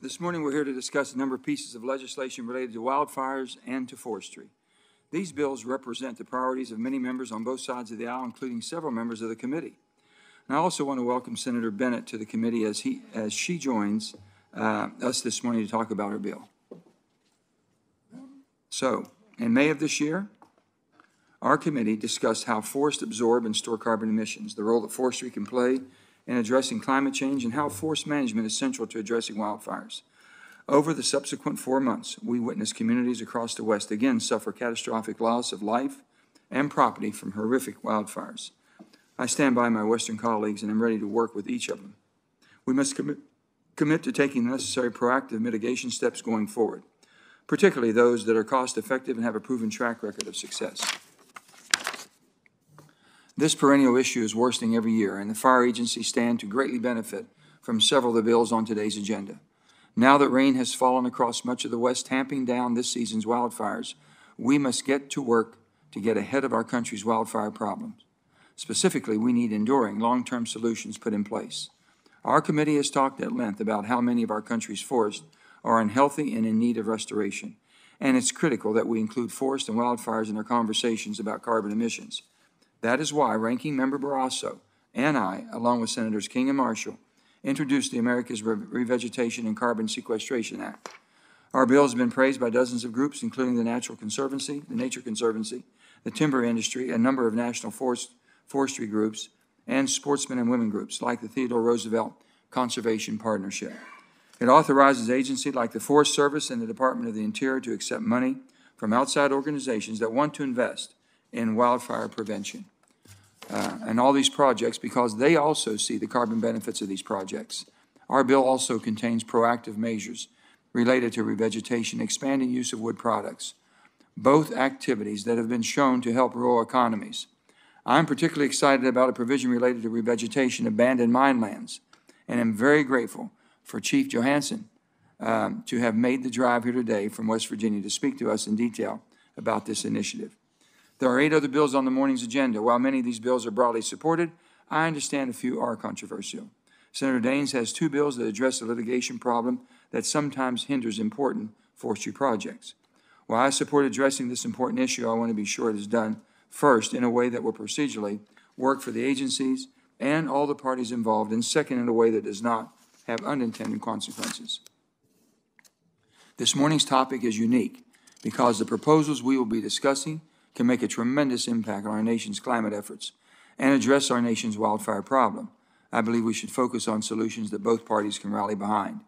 This morning we're here to discuss a number of pieces of legislation related to wildfires and to forestry. These bills represent the priorities of many members on both sides of the aisle, including several members of the committee. And I also want to welcome Senator Bennett to the committee as she joins us this morning to talk about her bill. So, in May of this year, our committee discussed how forests absorb and store carbon emissions, the role that forestry can play in addressing climate change, and how forest management is central to addressing wildfires. Over the subsequent 4 months, we witnessed communities across the West again suffer catastrophic loss of life and property from horrific wildfires. I stand by my Western colleagues and am ready to work with each of them. We must commit to taking the necessary proactive mitigation steps going forward, particularly those that are cost-effective and have a proven track record of success. This perennial issue is worsening every year, and the fire agencies stand to greatly benefit from several of the bills on today's agenda. Now that rain has fallen across much of the West, tamping down this season's wildfires, we must get to work to get ahead of our country's wildfire problems. Specifically, we need enduring, long-term solutions put in place. Our committee has talked at length about how many of our country's forests are unhealthy and in need of restoration, and it's critical that we include forests and wildfires in our conversations about carbon emissions. That is why Ranking Member Barrasso and I, along with Senators King and Marshall, introduced the America's Revegetation and Carbon Sequestration Act. Our bill has been praised by dozens of groups, including the Nature Conservancy, the timber industry, a number of national forestry groups, and sportsmen and women groups like the Theodore Roosevelt Conservation Partnership. It authorizes agencies like the Forest Service and the Department of the Interior to accept money from outside organizations that want to invest in wildfire prevention. And all these projects, because they also see the carbon benefits of these projects. Our bill also contains proactive measures related to revegetation, expanding use of wood products, both activities that have been shown to help rural economies. I'm particularly excited about a provision related to revegetation of abandoned mine lands, and I'm very grateful for Chief Johansson to have made the drive here today from West Virginia to speak to us in detail about this initiative. There are 8 other bills on the morning's agenda. While many of these bills are broadly supported, I understand a few are controversial. Senator Daines has 2 bills that address the litigation problem that sometimes hinders important forestry projects. While I support addressing this important issue, I want to be sure it is done first in a way that will procedurally work for the agencies and all the parties involved, and second in a way that does not have unintended consequences. This morning's topic is unique because the proposals we will be discussing can make a tremendous impact on our nation's climate efforts and address our nation's wildfire problem. I believe we should focus on solutions that both parties can rally behind.